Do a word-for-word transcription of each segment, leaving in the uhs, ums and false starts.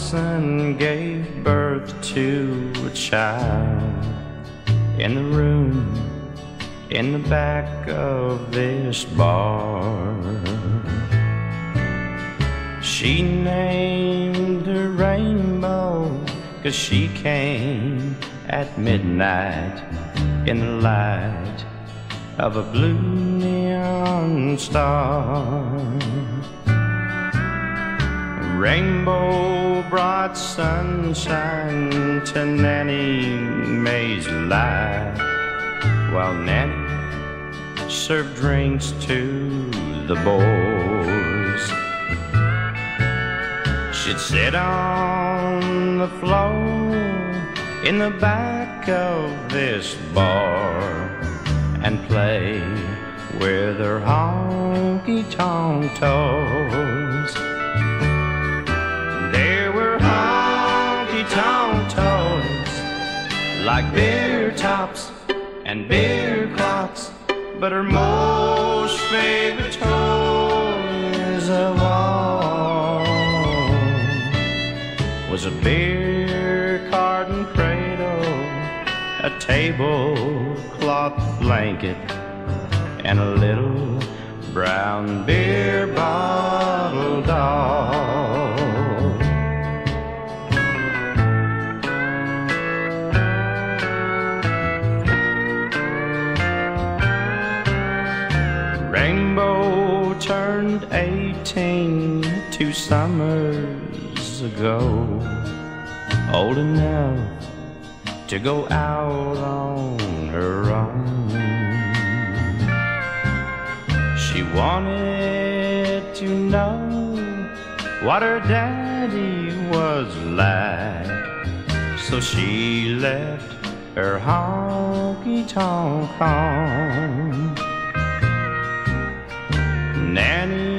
Johnson gave birth to a child in the room in the back of this bar. She named her Rainbow, 'cause she came at midnight in the light of a blue neon star. Rainbow brought sunshine to Nanny Mae's life, while Nanny served drinks to the boys. She'd sit on the floor in the back of this bar and play with her honky-tonk toes. There were honky-tonk toes like beer tops and beer clocks, but her most favorite toy is of all was a beer carton cradle, a tablecloth blanket, and a little brown beer bottle doll. Rainbow turned eighteen two summers ago, old enough to go out on her own. She wanted to know what her daddy was like, so she left her honky-tonk home. Nanny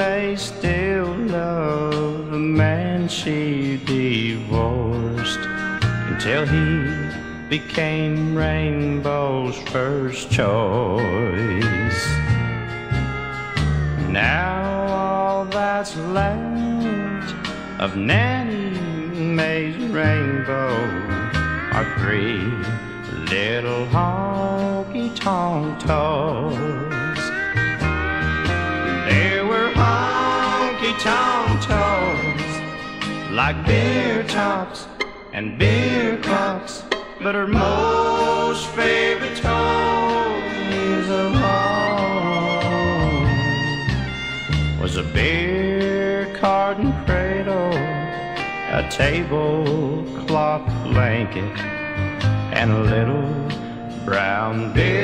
Mae still loved the man she divorced until he became Rainbow's first choice. Now all that's left of Nanny Mae's Rainbow are three little honky-tonk toes. There were honky-tonk toes like beer tops and beer clocks, but her most favorite toys of all was a beer carton cradle, a tablecloth blanket, and a little brown beer